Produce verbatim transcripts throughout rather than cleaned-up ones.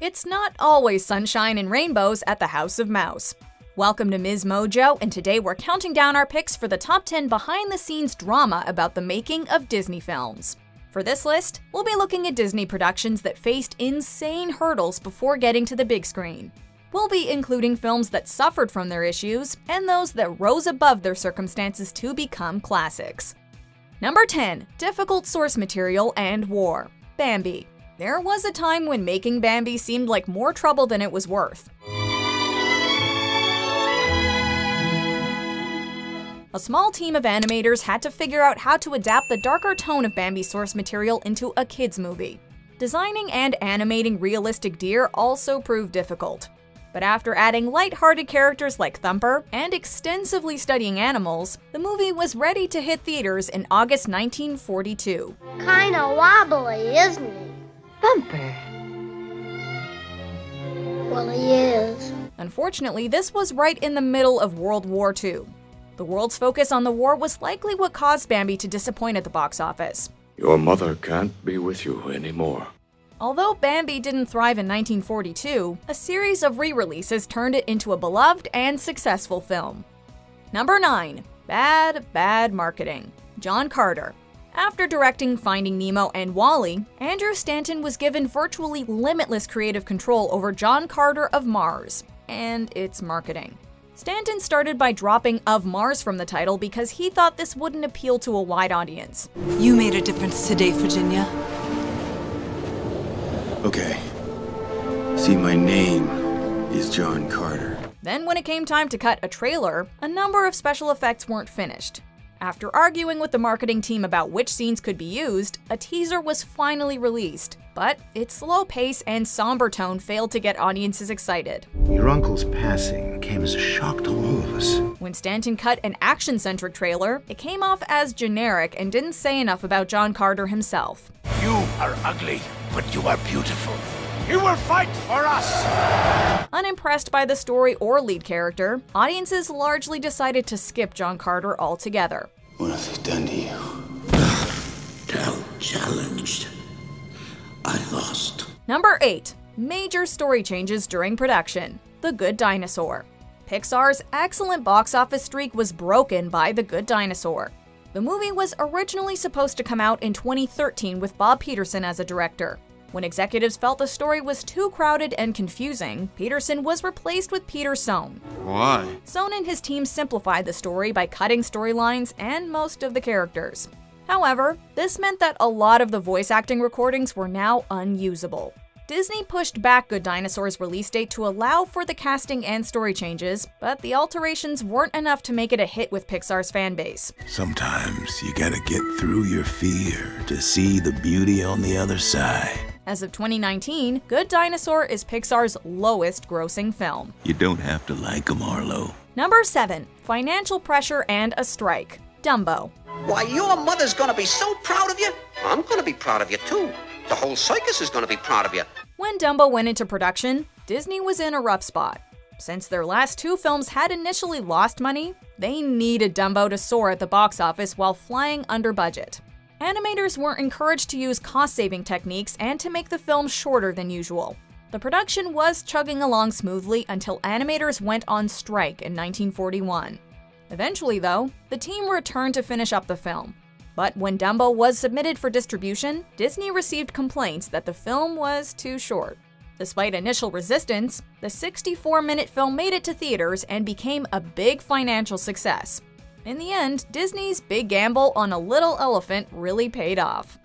It's not always sunshine and rainbows at the House of Mouse. Welcome to Miz Mojo, and today we're counting down our picks for the top ten behind-the-scenes drama about the making of Disney films. For this list, we'll be looking at Disney productions that faced insane hurdles before getting to the big screen. We'll be including films that suffered from their issues and those that rose above their circumstances to become classics. Number ten. Difficult source material and war. Bambi. There was a time when making Bambi seemed like more trouble than it was worth. A small team of animators had to figure out how to adapt the darker tone of Bambi's source material into a kids' movie. Designing and animating realistic deer also proved difficult. But after adding light-hearted characters like Thumper and extensively studying animals, the movie was ready to hit theaters in August nineteen forty-two. Kinda wobbly, isn't he? Thumper. Well, he is. Unfortunately, this was right in the middle of World War Two. The world's focus on the war was likely what caused Bambi to disappoint at the box office. Your mother can't be with you anymore. Although Bambi didn't thrive in nineteen forty-two, a series of re-releases turned it into a beloved and successful film. Number nine. Bad, Bad Marketing. John Carter. After directing Finding Nemo and WALL-E, Andrew Stanton was given virtually limitless creative control over John Carter of Mars and its marketing. Stanton started by dropping Of Mars from the title because he thought this wouldn't appeal to a wide audience. You made a difference today, Virginia. Okay. See, my name is John Carter. Then when it came time to cut a trailer, a number of special effects weren't finished. After arguing with the marketing team about which scenes could be used, a teaser was finally released, but its slow pace and somber tone failed to get audiences excited. Your uncle's passing came as a shock to all of us. When Stanton cut an action-centric trailer, it came off as generic and didn't say enough about John Carter himself. You are ugly, but you are beautiful. You will fight for us! Unimpressed by the story or lead character, audiences largely decided to skip John Carter altogether. What have they done to you? Now challenged. I lost. Number eight. Major story changes during production. The Good Dinosaur. Pixar's excellent box office streak was broken by The Good Dinosaur. The movie was originally supposed to come out in twenty thirteen with Bob Peterson as a director. When executives felt the story was too crowded and confusing, Peterson was replaced with Peter Sohn. Why? Sohn and his team simplified the story by cutting storylines and most of the characters. However, this meant that a lot of the voice acting recordings were now unusable. Disney pushed back Good Dinosaur's release date to allow for the casting and story changes, but the alterations weren't enough to make it a hit with Pixar's fan base. Sometimes you gotta get through your fear to see the beauty on the other side. As of twenty nineteen, Good Dinosaur is Pixar's lowest-grossing film. You don't have to like them, Arlo. Number seven. Financial pressure and a strike. Dumbo. Why, your mother's gonna be so proud of you. I'm gonna be proud of you, too. The whole circus is gonna be proud of you. When Dumbo went into production, Disney was in a rough spot. Since their last two films had initially lost money, they needed Dumbo to soar at the box office while flying under budget. Animators weren't encouraged to use cost-saving techniques and to make the film shorter than usual. The production was chugging along smoothly until animators went on strike in nineteen forty-one. Eventually, though, the team returned to finish up the film. But when Dumbo was submitted for distribution, Disney received complaints that the film was too short. Despite initial resistance, the sixty-four minute film made it to theaters and became a big financial success. In the end, Disney's big gamble on a little elephant really paid off.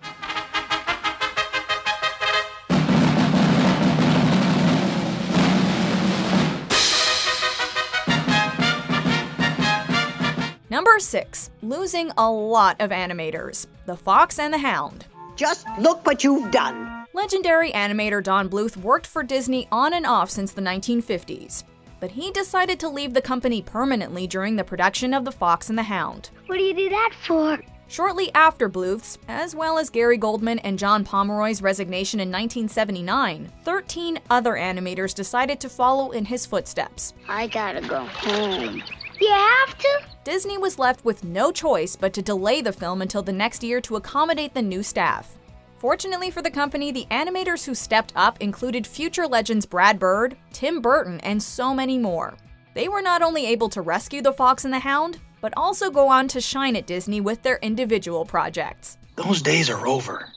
Number six. Losing a lot of animators. The Fox and the Hound. Just look what you've done. Legendary animator Don Bluth worked for Disney on and off since the nineteen fifties. But he decided to leave the company permanently during the production of The Fox and the Hound. What do you do that for? Shortly after Bluth's, as well as Gary Goldman and John Pomeroy's resignation in nineteen seventy-nine, thirteen other animators decided to follow in his footsteps. I gotta go home. You have to? Disney was left with no choice but to delay the film until the next year to accommodate the new staff. Fortunately for the company, the animators who stepped up included future legends Brad Bird, Tim Burton, and so many more. They were not only able to rescue The Fox and the Hound, but also go on to shine at Disney with their individual projects. Those days are over.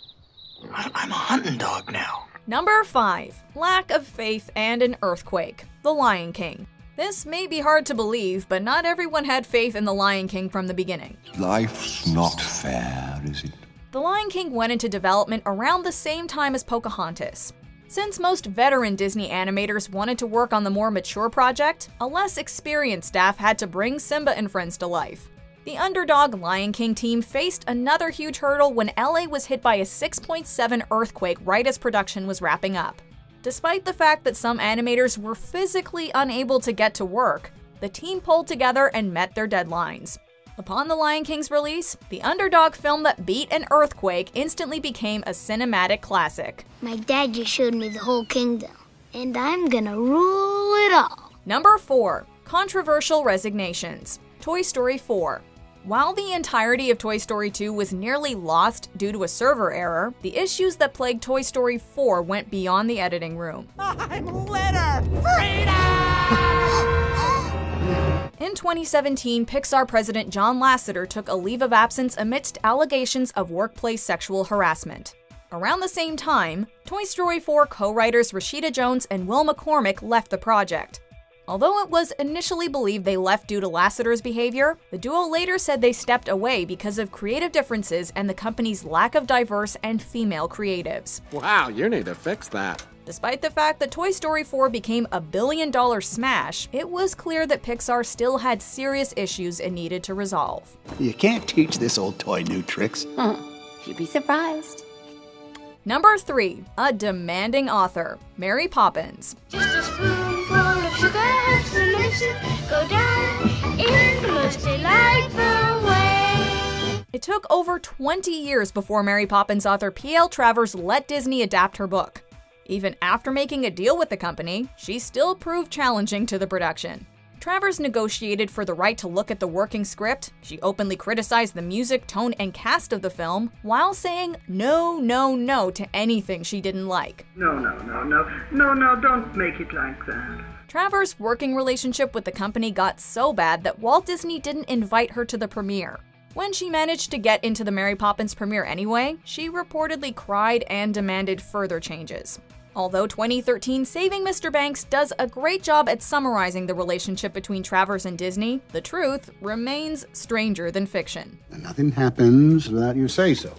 I'm a hunting dog now. Number five, lack of faith and an earthquake, The Lion King. This may be hard to believe, but not everyone had faith in The Lion King from the beginning. Life's not fair, is it? The Lion King went into development around the same time as Pocahontas. Since most veteran Disney animators wanted to work on the more mature project, a less experienced staff had to bring Simba and friends to life. The underdog Lion King team faced another huge hurdle when L A was hit by a six point seven earthquake right as production was wrapping up. Despite the fact that some animators were physically unable to get to work, the team pulled together and met their deadlines. Upon The Lion King's release, the underdog film that beat an earthquake instantly became a cinematic classic. My dad just showed me the whole kingdom, and I'm gonna rule it all. Number four, controversial resignations, Toy Story four. While the entirety of Toy Story two was nearly lost due to a server error, the issues that plagued Toy Story four went beyond the editing room. I'm litter! Freedom! In twenty seventeen, Pixar president John Lasseter took a leave of absence amidst allegations of workplace sexual harassment. Around the same time, Toy Story four co-writers Rashida Jones and Will McCormick left the project. Although it was initially believed they left due to Lasseter's behavior, the duo later said they stepped away because of creative differences and the company's lack of diverse and female creatives. Wow, you need to fix that. Despite the fact that Toy Story four became a billion-dollar smash, it was clear that Pixar still had serious issues it needed to resolve. You can't teach this old toy new tricks. You'd be surprised. Number three, a demanding author, Mary Poppins. Just a spoonful of sugar helps the mission go down in the most delightful way. It took over twenty years before Mary Poppins author P L Travers let Disney adapt her book. Even after making a deal with the company, she still proved challenging to the production. Travers negotiated for the right to look at the working script. She openly criticized the music, tone, and cast of the film, while saying no, no, no to anything she didn't like. No, no, no, no, no, no, don't make it like that. Travers' working relationship with the company got so bad that Walt Disney didn't invite her to the premiere. When she managed to get into the Mary Poppins premiere anyway, she reportedly cried and demanded further changes. Although twenty thirteen Saving Mister Banks does a great job at summarizing the relationship between Travers and Disney, the truth remains stranger than fiction. Nothing happens without you say so.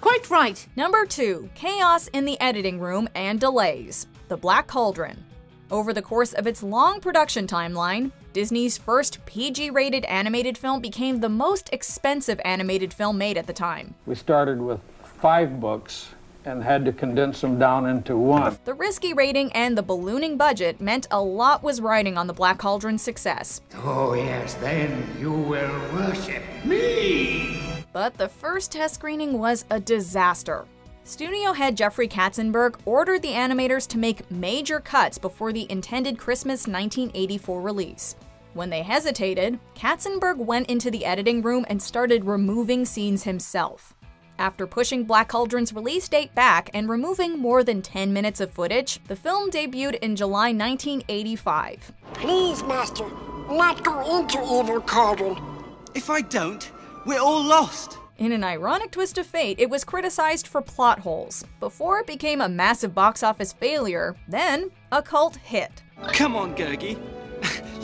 Quite right. Number two, chaos in the editing room and delays, The Black Cauldron. Over the course of its long production timeline, Disney's first P G rated animated film became the most expensive animated film made at the time. We started with five books and had to condense them down into one. The risky rating and the ballooning budget meant a lot was riding on The Black Cauldron's success. Oh yes, then you will worship me! But the first test screening was a disaster. Studio head Jeffrey Katzenberg ordered the animators to make major cuts before the intended Christmas nineteen eighty-four release. When they hesitated, Katzenberg went into the editing room and started removing scenes himself. After pushing Black Cauldron's release date back and removing more than ten minutes of footage, the film debuted in July nineteen eighty-five. Please, Master, not go into Evil Cauldron. If I don't, we're all lost. In an ironic twist of fate, it was criticized for plot holes, before it became a massive box office failure, then a cult hit. Come on, Gergie,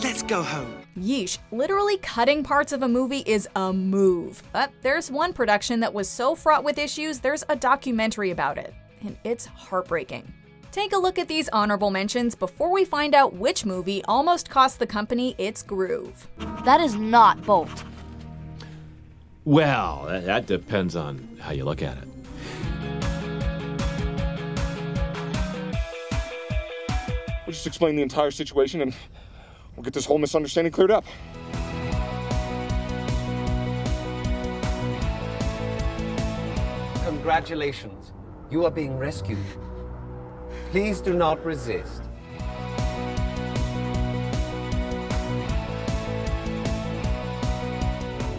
let's go home. Yeesh, literally cutting parts of a movie is a move. But there's one production that was so fraught with issues, there's a documentary about it, and it's heartbreaking. Take a look at these honorable mentions before we find out which movie almost cost the company its groove. That is not Bolt. Well, that depends on how you look at it. We'll just explain the entire situation and we'll get this whole misunderstanding cleared up. Congratulations. You are being rescued. Please do not resist.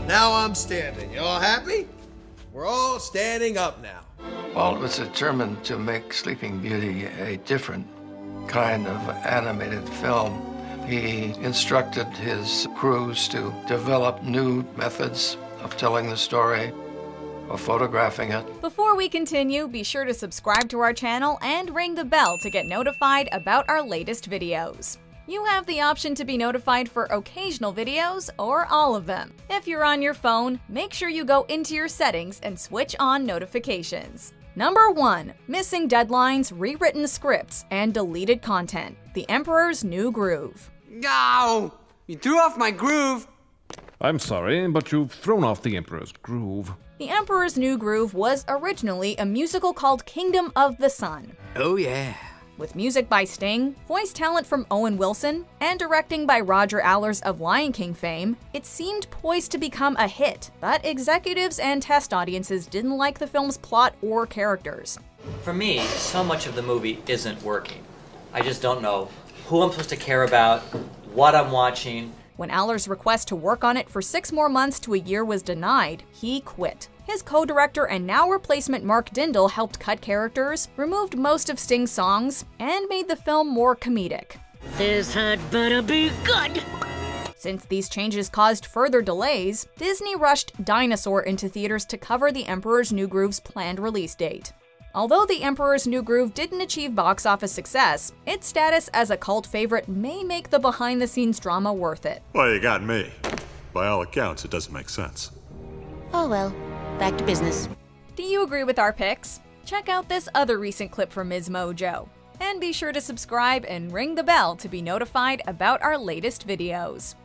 Now I'm standing. You all happy? We're all standing up now. Well, it was determined to make Sleeping Beauty a different kind of animated film. He instructed his crews to develop new methods of telling the story, of photographing it. Before we continue, be sure to subscribe to our channel and ring the bell to get notified about our latest videos. You have the option to be notified for occasional videos or all of them. If you're on your phone, make sure you go into your settings and switch on notifications. Number one, missing deadlines, rewritten scripts, and deleted content. The Emperor's New Groove. Ow! You threw off my groove! I'm sorry, but you've thrown off the Emperor's groove. The Emperor's New Groove was originally a musical called Kingdom of the Sun. Oh yeah. With music by Sting, voice talent from Owen Wilson, and directing by Roger Allers of Lion King fame, it seemed poised to become a hit, but executives and test audiences didn't like the film's plot or characters. For me, so much of the movie isn't working. I just don't know who I'm supposed to care about, what I'm watching. When Allers' request to work on it for six more months to a year was denied, he quit. His co-director and now replacement Mark Dindal helped cut characters, removed most of Sting's songs, and made the film more comedic. This had better be good! Since these changes caused further delays, Disney rushed Dinosaur into theaters to cover The Emperor's New Groove's planned release date. Although The Emperor's New Groove didn't achieve box office success, its status as a cult favorite may make the behind-the-scenes drama worth it. Well, you got me. By all accounts, it doesn't make sense. Oh well, back to business. Do you agree with our picks? Check out this other recent clip from Miz Mojo. And be sure to subscribe and ring the bell to be notified about our latest videos.